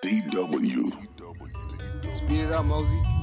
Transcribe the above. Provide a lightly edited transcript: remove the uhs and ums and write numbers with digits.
Deedoubleyou. Speed it up, Mosey.